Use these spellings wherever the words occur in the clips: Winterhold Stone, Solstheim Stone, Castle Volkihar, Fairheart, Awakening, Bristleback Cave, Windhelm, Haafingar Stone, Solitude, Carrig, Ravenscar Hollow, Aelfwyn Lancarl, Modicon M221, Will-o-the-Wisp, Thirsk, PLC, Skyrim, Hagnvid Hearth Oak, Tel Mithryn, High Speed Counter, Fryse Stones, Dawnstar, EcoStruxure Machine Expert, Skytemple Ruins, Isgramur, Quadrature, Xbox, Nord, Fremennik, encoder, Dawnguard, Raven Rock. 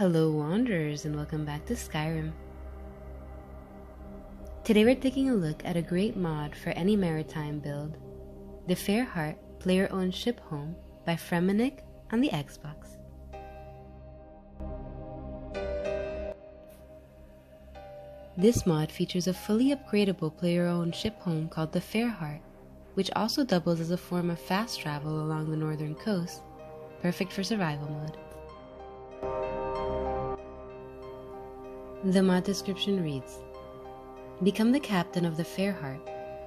Hello Wanderers and welcome back to Skyrim. Today we're taking a look at a great mod for any maritime build, the Fairheart player-owned ship home by Fremennik on the Xbox. This mod features a fully upgradable player-owned ship home called the Fairheart, which also doubles as a form of fast travel along the northern coast, perfect for survival mode. The mod description reads, "Become the captain of the Fairheart,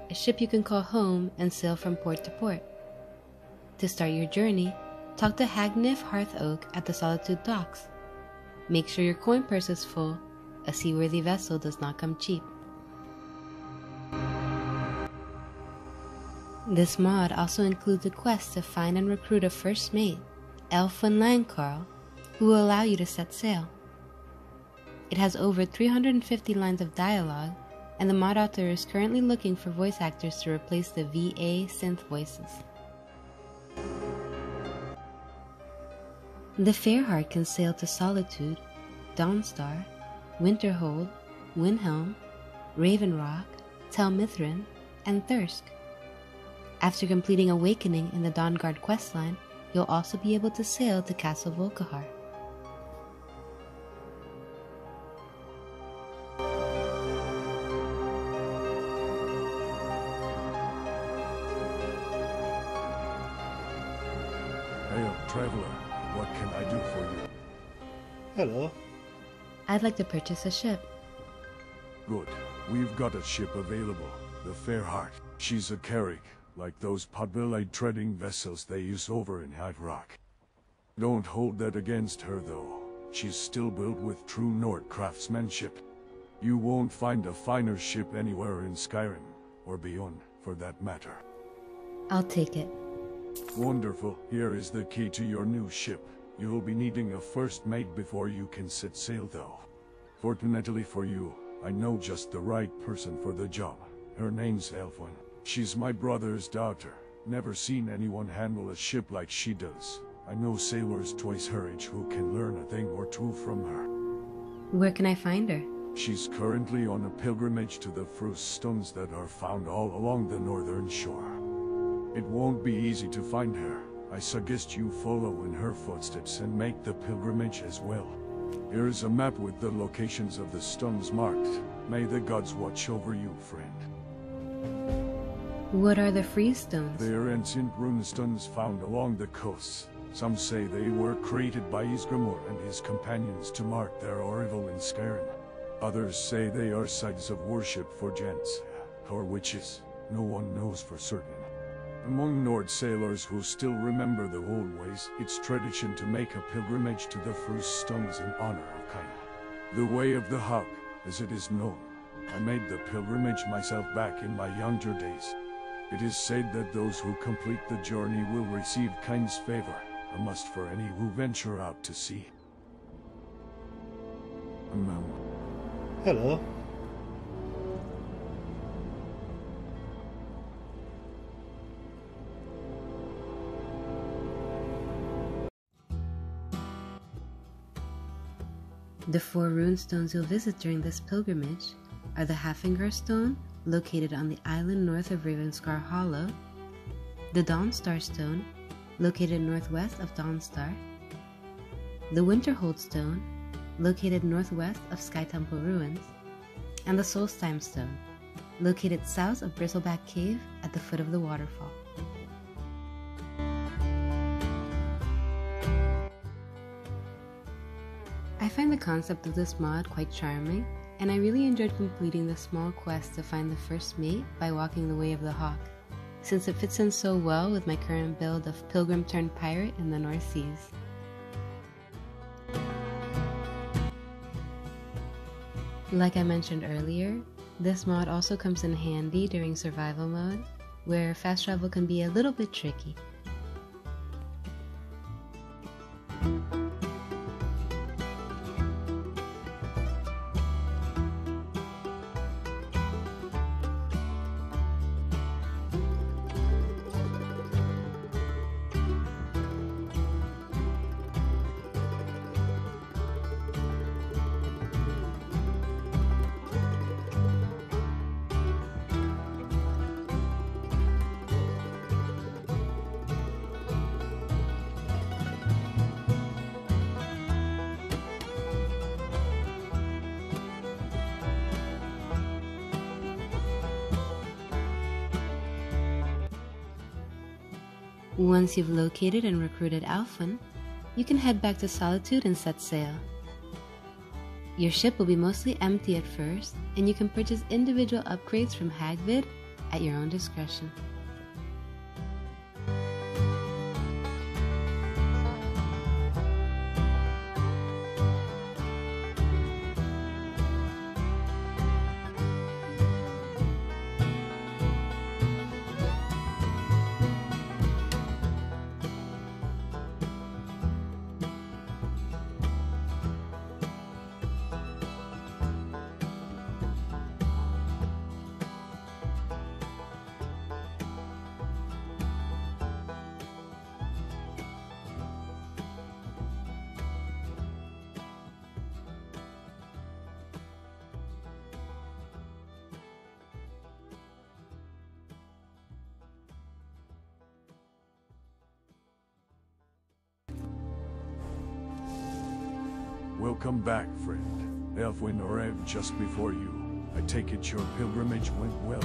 a ship you can call home and sail from port to port. To start your journey, talk to Hagnvid Hearth Oak at the Solitude docks. Make sure your coin purse is full, a seaworthy vessel does not come cheap." This mod also includes a quest to find and recruit a first mate, Aelfwyn Lancarl, who will allow you to set sail. It has over 350 lines of dialogue, and the mod author is currently looking for voice actors to replace the VA synth voices. The Fairheart can sail to Solitude, Dawnstar, Winterhold, Windhelm, Raven Rock, Tel Mithryn, and Thirsk. After completing Awakening in the Dawnguard questline, you'll also be able to sail to Castle Volkihar. Hail, traveler, what can I do for you? Hello. I'd like to purchase a ship. Good. We've got a ship available, the Fairheart. She's a carrig, like those potbellied trading vessels they use over in Hagnvid Rock. Don't hold that against her, though. She's still built with true Nord craftsmanship. You won't find a finer ship anywhere in Skyrim, or beyond, for that matter. I'll take it. Wonderful. Here is the key to your new ship. You'll be needing a first mate before you can set sail, though. Fortunately for you, I know just the right person for the job. Her name's Aelfwyn. She's my brother's daughter. Never seen anyone handle a ship like she does. I know sailors twice her age who can learn a thing or two from her. Where can I find her? She's currently on a pilgrimage to the Fryse Stones that are found all along the northern shore. It won't be easy to find her. I suggest you follow in her footsteps and make the pilgrimage as well. Here's a map with the locations of the stones marked. May the gods watch over you, friend. What are the Fryse Stones? They are ancient runestones found along the coasts. Some say they were created by Isgramur and his companions to mark their arrival in Skyrim. Others say they are sites of worship for gents, or witches. No one knows for certain. Among Nord sailors who still remember the old ways, it's tradition to make a pilgrimage to the Fryse Stones in honor of Cain, the Way of the Hawk, as it is known. I made the pilgrimage myself back in my younger days. It is said that those who complete the journey will receive Cain's favor, a must for any who venture out to sea. Hello. The four runestones you'll visit during this pilgrimage are the Haafingar Stone, located on the island north of Ravenscar Hollow, the Dawnstar Stone, located northwest of Dawnstar, the Winterhold Stone, located northwest of Sky Temple Ruins, and the Solstheim Stone, located south of Bristleback Cave at the foot of the waterfall. I find the concept of this mod quite charming, and I really enjoyed completing the small quest to find the first mate by walking the Way of the Hawk, since it fits in so well with my current build of Pilgrim turned Pirate in the North Seas. Like I mentioned earlier, this mod also comes in handy during survival mode, where fast travel can be a little bit tricky. Once you've located and recruited Aelfwyn, you can head back to Solitude and set sail. Your ship will be mostly empty at first, and you can purchase individual upgrades from Hagnvid at your own discretion. Welcome back, friend. Aelfwyn arrived just before you. I take it your pilgrimage went well.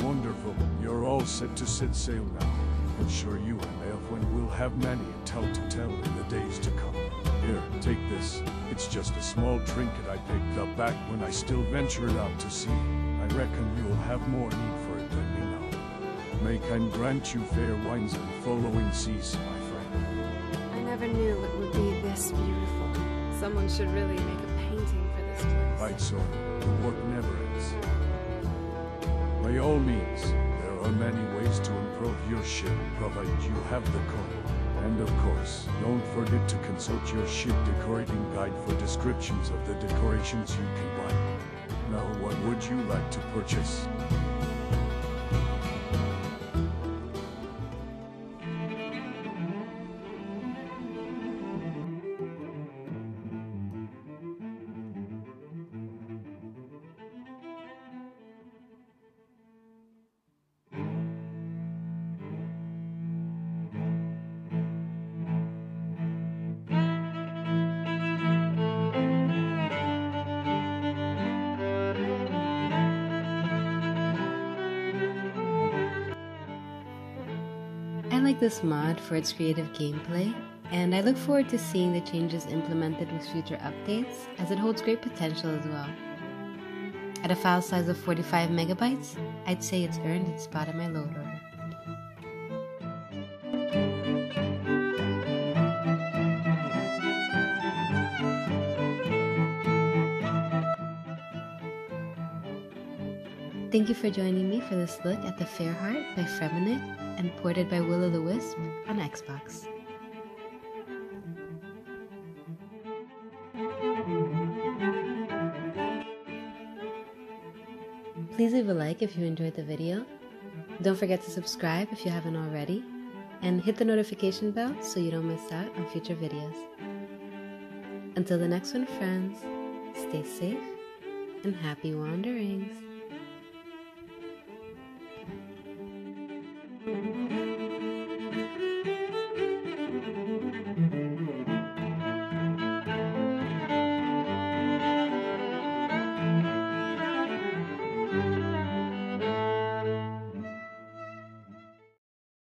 Wonderful. You're all set to set sail now. I'm sure you and Aelfwyn will have many a tale to tell in the days to come. Here, take this. It's just a small trinket I picked up back when I still ventured out to sea. I reckon you'll have more need for it than me now. May kind grant you fair winds and following seas, my friend. I never knew it would be this beautiful. Someone should really make a painting for this place. Right so, the work never ends. By all means, there are many ways to improve your ship, provided you have the code. And of course, don't forget to consult your ship decorating guide for descriptions of the decorations you can buy. Now, what would you like to purchase? I like this mod for its creative gameplay, and I look forward to seeing the changes implemented with future updates, as it holds great potential as well. At a file size of 45 megabytes, I'd say it's earned its spot in my load order. Thank you for joining me for this look at the Fairheart by Fremennik and ported by Will-o-the-Wisp on Xbox. Please leave a like if you enjoyed the video. Don't forget to subscribe if you haven't already, and hit the notification bell so you don't miss out on future videos. Until the next one, friends, stay safe and happy wanderings.